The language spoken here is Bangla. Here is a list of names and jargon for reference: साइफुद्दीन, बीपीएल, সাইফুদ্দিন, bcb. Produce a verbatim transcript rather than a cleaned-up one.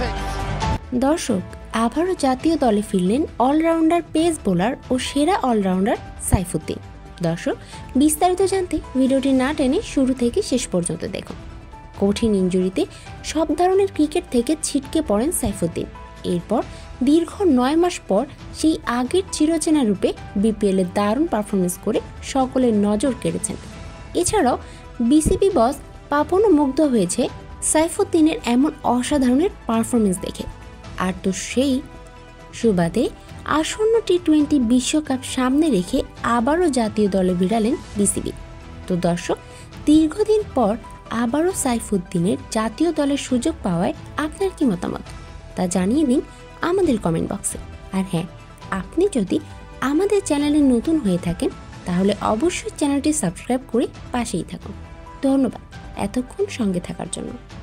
दर्शक आबारो जातीय दले फिरलेन अलराउंडार पेस बोलार और सेरा अलराउंडार साइफुद्दीन। दर्शक विस्तारित जानते भिडियोटी ना टेने शुरू थेके शेष पर्यन्त देखो। कठिन इंजुरीते सब धरनेर क्रिकेट थेके छिटके पड़ेन साइफुद्दीन। एरपर दीर्घ नय मास पर सेई आगेर चिरचेना रूपे बीपीएल ए दारुण पारफरमेंस करे सकलेर नजर केड़ेछेन। एछाड़ाओ बीसीबी बस पापनो मुग्ध हयेছে সাইফুদ্দিনের এমন অসাধারণের পারফরমেন্স দেখে। আর তো সেই সুবাদে আসন্ন টি টোয়েন্টি বিশ্বকাপ সামনে রেখে আবারও জাতীয় দলে ভিড়ালেন বিসিবি। তো দর্শক দীর্ঘদিন পর আবারও সাইফুদ্দিনের জাতীয় দলের সুযোগ পাওয়ায় আপনার কি মতামত তা জানিয়ে দিন আমাদের কমেন্ট বক্সে। আর হ্যাঁ, আপনি যদি আমাদের চ্যানেলে নতুন হয়ে থাকেন তাহলে অবশ্যই চ্যানেলটি সাবস্ক্রাইব করে পাশেই থাকুন। ধন্যবাদ এতক্ষণ সঙ্গে থাকার জন্য।